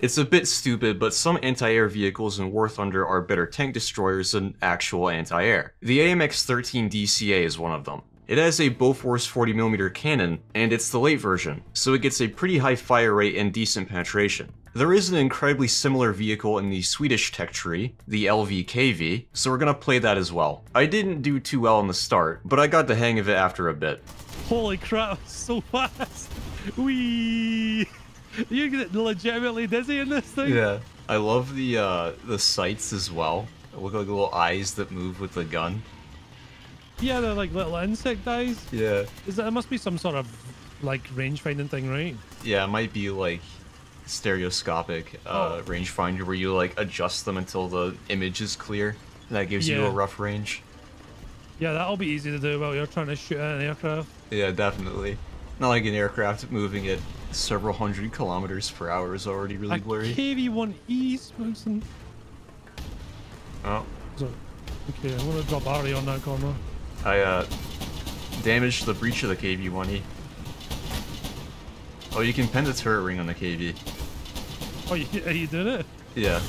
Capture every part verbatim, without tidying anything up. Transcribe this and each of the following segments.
It's a bit stupid, but some anti-air vehicles in War Thunder are better tank destroyers than actual anti-air. The A M X thirteen D C A is one of them. It has a Bofors forty millimeter cannon, and it's the late version, so it gets a pretty high fire rate and decent penetration. There is an incredibly similar vehicle in the Swedish tech tree, the L V K V, so we're gonna play that as well. I didn't do too well in the start, but I got the hang of it after a bit. Holy crap, so fast! Wee! You get legitimately dizzy in this thing? Yeah. I love the, uh, the sights as well. They look like little eyes that move with the gun. Yeah, they're like little insect eyes. Yeah. Is that, it must be some sort of, like, range-finding thing, right? Yeah, it might be, like, stereoscopic uh, oh. rangefinder where you, like, adjust them until the image is clear. And that gives yeah. you a rough range. Yeah, that'll be easy to do while you're trying to shoot at an aircraft. Yeah, definitely. Not like an aircraft moving at several hundred kilometers per hour is already really blurry. K V one E, Spookston. Oh. So, okay, I'm gonna drop Ari on that corner. I uh, damaged the breech of the K V one E. Oh, you can pin the turret ring on the K V. Oh, you, you did it? Yeah.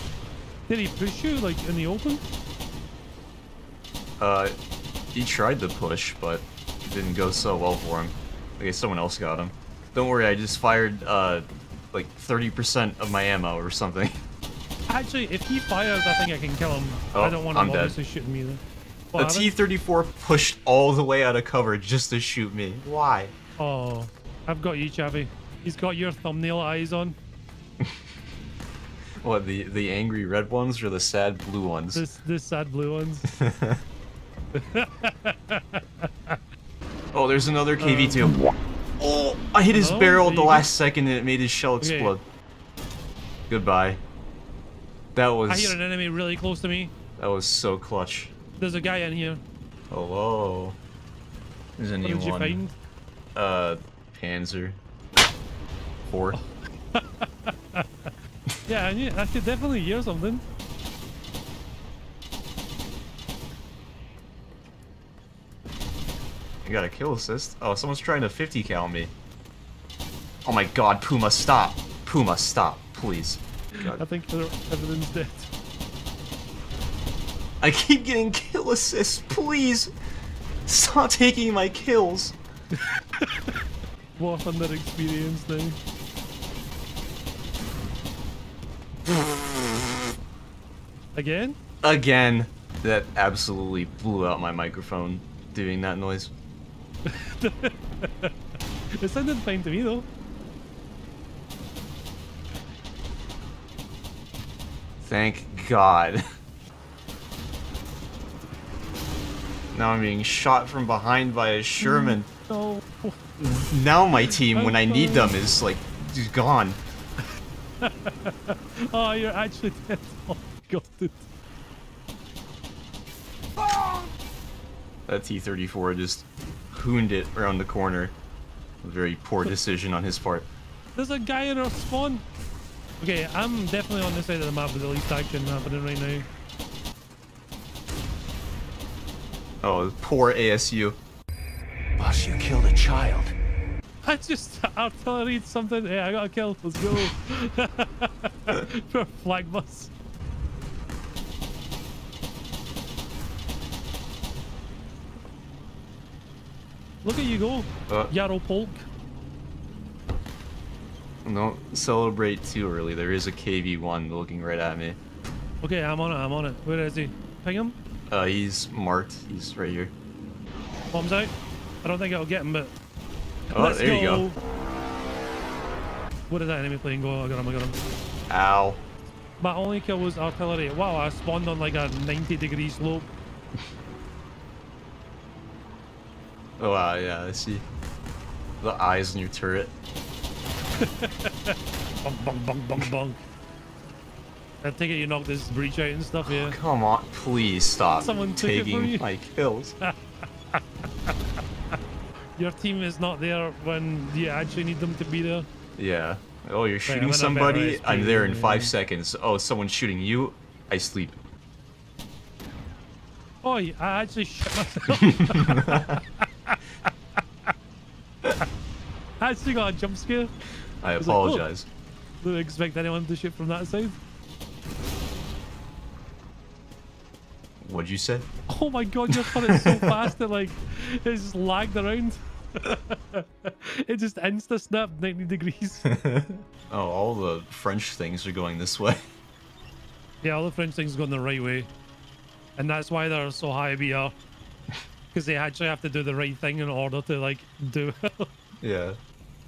Did he push you, like, in the open? Uh, he tried to push, but it didn't go so well for him. Okay, someone else got him. Don't worry, I just fired, uh, like, thirty percent of my ammo or something. Actually, if he fires, I think I can kill him. Oh, I don't want him I'm obviously dead. shooting me, though. The T thirty-four pushed all the way out of cover just to shoot me. Why? Oh, I've got you, Chavi. He's got your thumbnail eyes on. What, the the angry red ones or the sad blue ones? This the sad blue ones. Oh, there's another K V two. Um, oh, I hit his oh, barrel at the last go. second and it made his shell explode. Okay. Goodbye. That was. I hear an enemy really close to me. That was so clutch. There's a guy in here. Hello. There's a new one. What did you find? Uh, Panzer. Four. Yeah, I knew, I could definitely hear something. I got a kill assist. Oh, someone's trying to fifty cal me. Oh my god, Puma, stop. Puma, stop, please. God. I think everyone's dead. I keep getting kill assists, please! Stop taking my kills! What on that experience thing? Again? Again! That absolutely blew out my microphone, doing that noise. It sounded fine to me though. Thank God. Now I'm being shot from behind by a Sherman. No. Now my team, when I need them, is like, just gone. Oh, you're actually dead. Oh, God, dude. That T thirty-four just hooned it around the corner. A very poor decision on his part. There's a guy in our spawn. Okay, I'm definitely on this side of the map with the least action happening right now. Oh, poor A S U. Boss, you killed a child. I just artillery something. Hey, I got a kill. Let's go. For flag bus. Look at you go, uh, Yaropolk. Don't celebrate too early. There is a K V one looking right at me. Okay, I'm on it. I'm on it. Where is he? Ping him. Uh, he's marked. He's right here. Bombs out. I don't think I'll get him, but... Oh, Let's there go. you go. What is that enemy plane go? I got him, I got him. Ow. My only kill was artillery. Wow, I spawned on like a ninety degree slope. Oh, wow, yeah, I see. The eyes on your turret. Bong, bong, bong, bong, bong. I think you knocked this breach out and stuff, yeah. Oh, come on, please stop Someone taking my kills. Your team is not there when you actually need them to be there. Yeah. Oh, you're shooting right, somebody? S P, I'm there in yeah. five seconds. Oh, someone's shooting you? I sleep. Oh, I actually shot myself. I actually got a jump scare. I, I apologize. Like, oh. Didn't expect anyone to shoot from that side. What'd you say? Oh my god, just put it so fast that like it just lagged around. It just insta snapped ninety degrees. Oh, all the French things are going this way. Yeah, all the French things are going the right way. And that's why they're so high B R. Because they actually have to do the right thing in order to like do it. Yeah.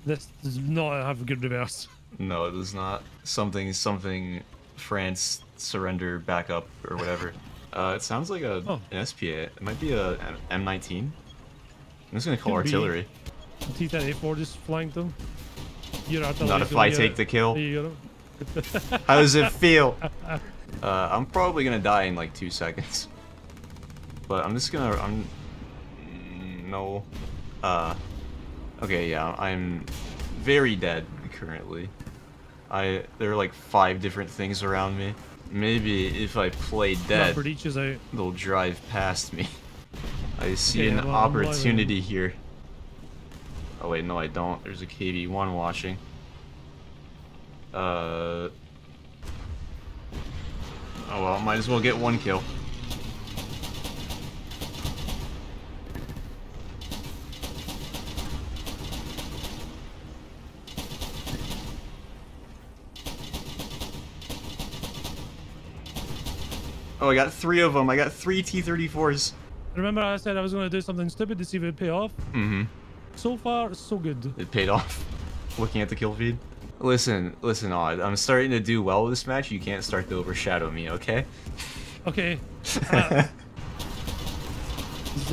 This does not have a good reverse. No, it does not. Something, something, France, surrender, back up, or whatever. Uh, it sounds like a, oh. an S P A. It might be a M nineteen. I'm just going to call Could artillery. T ten A four just flanked them. Your artillery not if I take it. the kill. How does it feel? uh, I'm probably going to die in like two seconds. But I'm just going to... I'm No. Uh... Okay, yeah, I'm very dead currently. I there are like five different things around me. Maybe if I play dead, they'll drive past me. I see okay, an well, opportunity here. Oh wait, no, I don't. There's a K V one watching. Uh. Oh well, might as well get one kill. Oh, I got three of them. I got three T thirty-fours. Remember I said I was going to do something stupid to see if it paid off? Mm-hmm. So far, so good. It paid off. Looking at the kill feed. Listen, listen, Odd. I'm starting to do well with this match. You can't start to overshadow me, okay? Okay. Uh,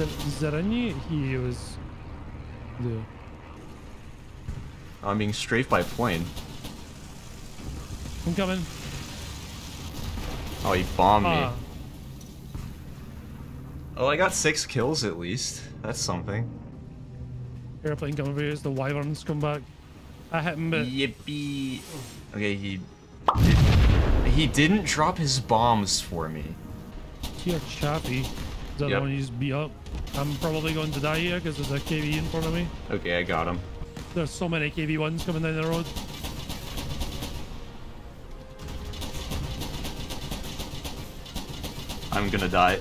Zarani, he was... The... I'm being strafed by a plane. I'm coming. Oh, he bombed uh. me. Oh, I got six kills at least. That's something. Airplane coming over here as the Wyverns come back. I hit him, but... Yippee. Okay, he... Did... He didn't drop his bombs for me. Here, Chappy. Is that yep. the one you just beat up? I'm probably going to die here because there's a K V in front of me. Okay, I got him. There's so many K V ones coming down the road. I'm gonna die.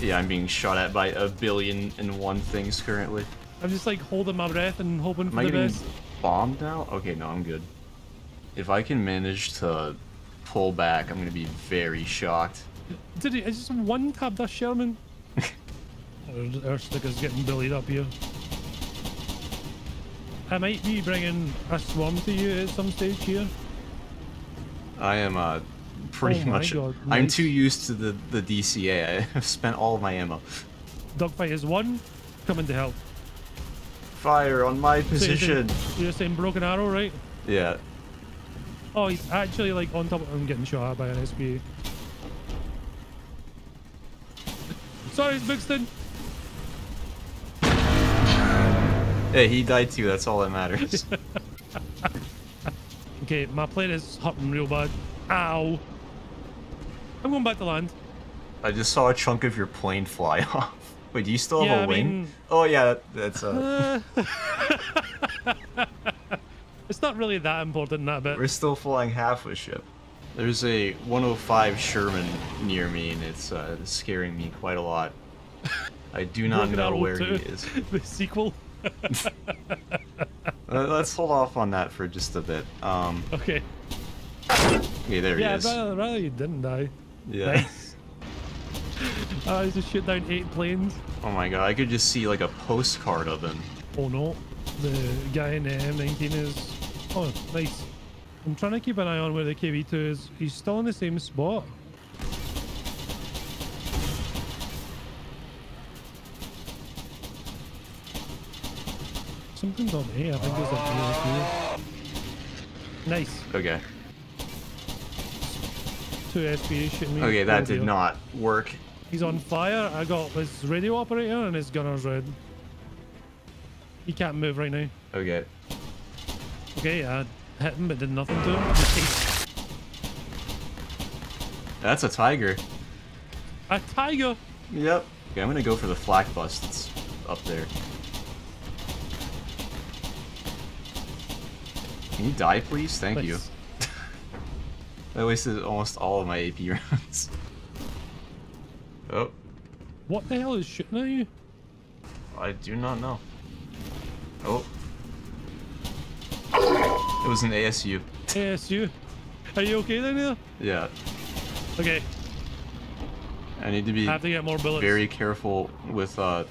Yeah, I'm being shot at by a billion and one things currently. I'm just like holding my breath and hoping for the best. Am I getting bombed now? Okay, no, I'm good. If I can manage to pull back, I'm gonna be very shocked. Did he? I just one tab that Sherman. Our sticker's getting billied up here. I might be bringing a swarm to you at some stage here. I am uh. Pretty oh much. God, nice. I'm too used to the, the D C A. I've spent all of my ammo. Dogfight is one. Coming to help. Fire on my position. So you're, saying, you're saying broken arrow, right? Yeah. Oh, he's actually like on top of him getting shot at by an S P A. Sorry, Spookston. Hey, he died too. That's all that matters. Okay, my plane is hopping real bad. Ow. I'm going back to land. I just saw a chunk of your plane fly off. Wait, do you still have yeah, a I wing? Mean, oh yeah, that, that's uh... a... It's not really that important, that bit. We're still flying half a ship. There's a one oh five Sherman near me, and it's uh, scaring me quite a lot. I do not know where he is. The sequel? Let's hold off on that for just a bit. Um, okay. Okay, there yeah, he is. Yeah, rather, rather you didn't die. Yeah. Nice. uh, I just shoot down eight planes. Oh my god, I could just see like a postcard of him. Oh no, the guy in the M nineteen is... Oh, nice. I'm trying to keep an eye on where the K V two is. He's still in the same spot. Something's on here. I think there's a P S P. Nice. Okay. Two S P A shooting me. Okay, that did not work. He's on fire. I got his radio operator and his gunner's red. He can't move right now. Okay. Okay, I hit him but did nothing to him. That's a tiger. A tiger? Yep. Okay, I'm gonna go for the flak bus that's up there. Can you die, please? Thank Let's... you. I wasted almost all of my A P rounds. Oh. What the hell is shooting at you? I do not know. Oh. It was an A S U. A S U? Are you okay there, Neil? Yeah. Okay. I need to be I have to get more bullets. Very careful with... Uh...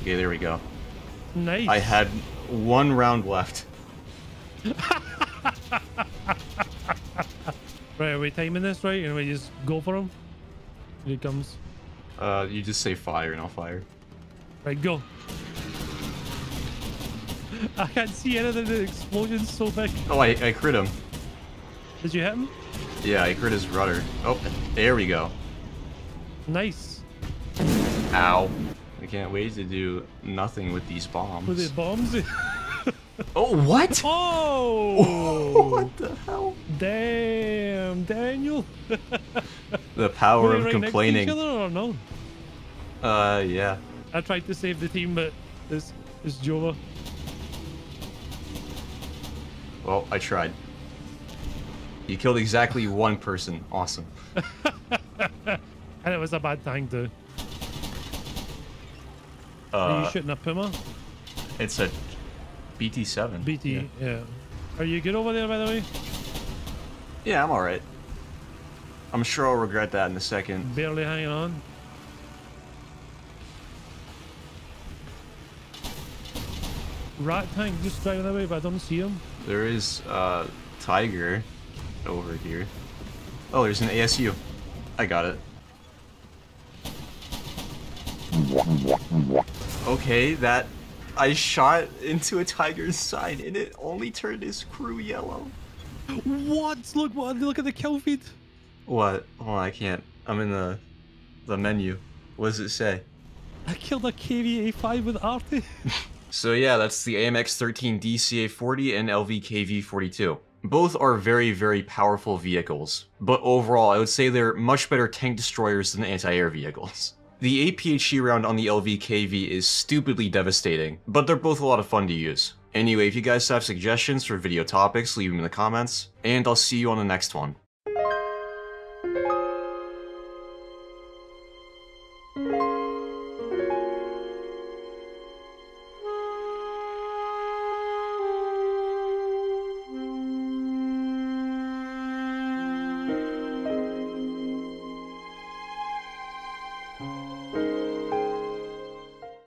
Okay, there we go. Nice. I had one round left. Right, are we timing this right? And we just go for him? Here he comes. Uh, you just say fire and I'll fire. Right, go. I can't see anything. The explosion's so big. Oh, I, I crit him. Did you hit him? Yeah, I crit his rudder. Oh, there we go. Nice. Ow. I can't wait to do nothing with these bombs. With the bombs? Oh, what? Oh! What the hell? Damn, Daniel. The power of right complaining. Next to each other or no? Uh, yeah. I tried to save the team, but it's, it's Jova. Well, I tried. You killed exactly one person. Awesome. And it was a bad thing, too. Uh, Are you shooting a Puma? It's a B T seven. B T, yeah. yeah. Are you good over there, by the way? Yeah, I'm alright. I'm sure I'll regret that in a second. Barely hanging on. Rat tank just driving away, but I don't see him. There is uh Tiger over here. Oh, there's an A S U. I got it. Okay, that I shot into a tiger's side and it only turned his crew yellow. What? Look, what? Look at the kill feed. What? Oh, I can't. I'm in the the menu. What does it say? I killed a K V eighty-five with Arty. So yeah, that's the A M X thirteen D C A forty and L V K V forty-two. Both are very, very powerful vehicles, but overall, I would say they're much better tank destroyers than anti-air vehicles. The A P H E round on the L V K V is stupidly devastating, but they're both a lot of fun to use. Anyway, if you guys have suggestions for video topics, leave them in the comments, and I'll see you on the next one.